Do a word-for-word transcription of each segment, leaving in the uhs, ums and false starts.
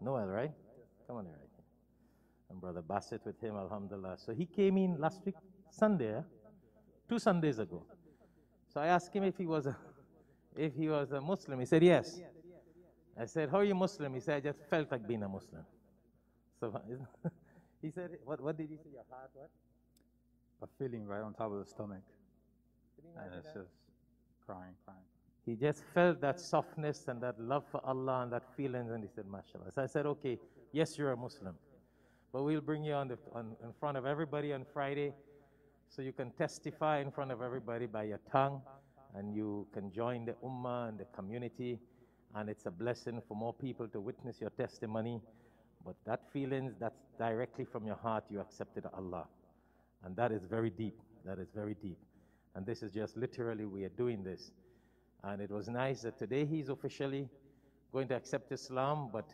Noel, right? Come on here, right? And Brother Bassett with him, Alhamdulillah. So he came in last week, Sunday, two Sundays ago. So I asked him if he was a, if he was a Muslim. He said, yes. I said, how are you Muslim? He said, I just felt like being a Muslim. So he said, what, what did he say? Your heart, what? A feeling right on top of the stomach. And it's just crying, crying. He just felt that softness and that love for Allah and that feeling, and he said, MashaAllah. So I said, okay, yes, you're a Muslim. But we'll bring you on, the, on in front of everybody on Friday so you can testify in front of everybody by your tongue, and you can join the ummah and the community, and it's a blessing for more people to witness your testimony. But that feeling, that's directly from your heart, you accepted Allah. And that is very deep. That is very deep. And this is just literally, we are doing this. And it was nice that today he's officially going to accept Islam, but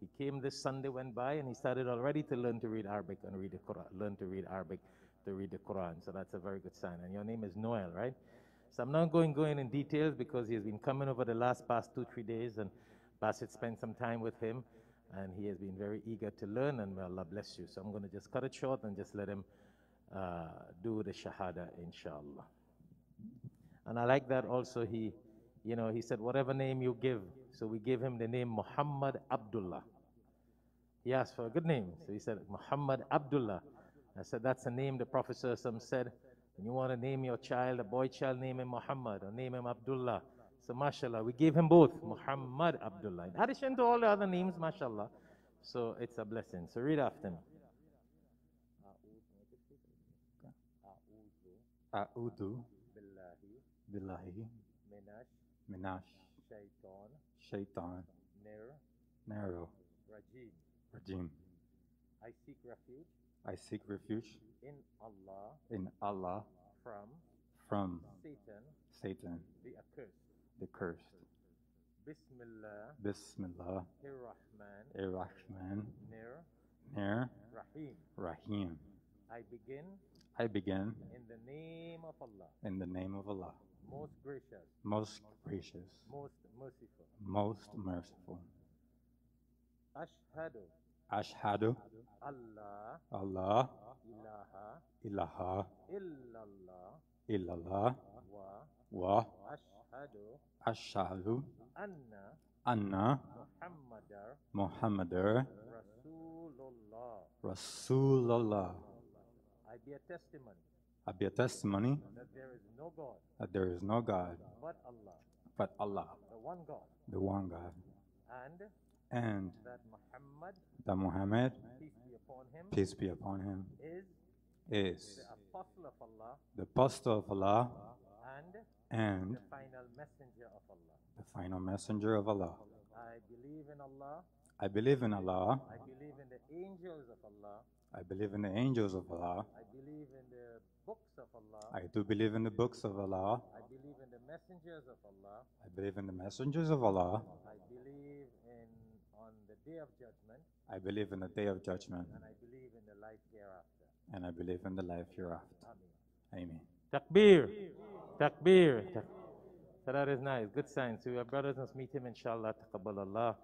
he came this Sunday, went by, and he started already to learn to read Arabic and read the Quran, learn to read Arabic, to read the Quran. So that's a very good sign. And your name is Noel, right? So I'm not going going in details because he has been coming over the last past two, three days, and Basit spent some time with him, and he has been very eager to learn, and may Allah bless you. So I'm going to just cut it short and just let him uh, do the Shahada, inshallah. And I like that also, he, you know, he said, whatever name you give. So we gave him the name Muhammad Abdullah. He asked for a good name. So he said, Muhammad Abdullah. I said, that's a name the Prophet said, when you want to name your child, a boy child, name him Muhammad or name him Abdullah. So mashallah, we gave him both, Muhammad Abdullah. In addition to all the other names, mashallah. So it's a blessing. So read after me. A'udhu. Billahi, Minash, Minash, Shaitan, Shaitan, Nero, Nero, Rajim, Rajim. I seek refuge. I seek refuge in Allah. In Allah. From. From. Satan. Satan. The accursed. The cursed. Bismillah. Bismillah. Ir Rahman. Ir Rahman. Nir. Her. Rahim. Rahim. I begin. I begin. In the name of Allah. In the name of Allah. Most gracious. Most gracious. Most merciful. Most merciful. Ashhadu. Ashhadu. Allah. Allah. Ilaha. Ilaha. Illallah. Illallah. Wa. Wa. Ashhadu. Ashhadu. Anna. Anna. Muhammadur. Muhammadur. Rasulallah. Rasulallah. I bear testimony. I bear testimony that there is no God. That there is no God. But Allah. But Allah. The one God. The one God. And. And. That Muhammad. That Muhammad. Peace be upon him. Peace be upon him. Is. Is. The apostle of Allah. The apostle of Allah. And. And. The final messenger of Allah. The final messenger of Allah. I believe in Allah. I believe in Allah. I believe in the angels of Allah. I believe in the angels of Allah. I believe in the books of Allah. I do believe in the books of Allah. I believe in the messengers of Allah. I believe in the messengers of Allah. I believe in on the day of judgment. I believe in the day of judgment. And I believe in the life hereafter. And I believe in the life hereafter. Amen. Amen. Takbir. Takbir. Takbir. So that is nice. Good sign. So your brothers must meet him, inshallah. Taqabbal Allah.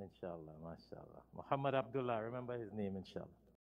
Inshallah, mashallah. Muhammad Abdullah, remember his name, inshallah.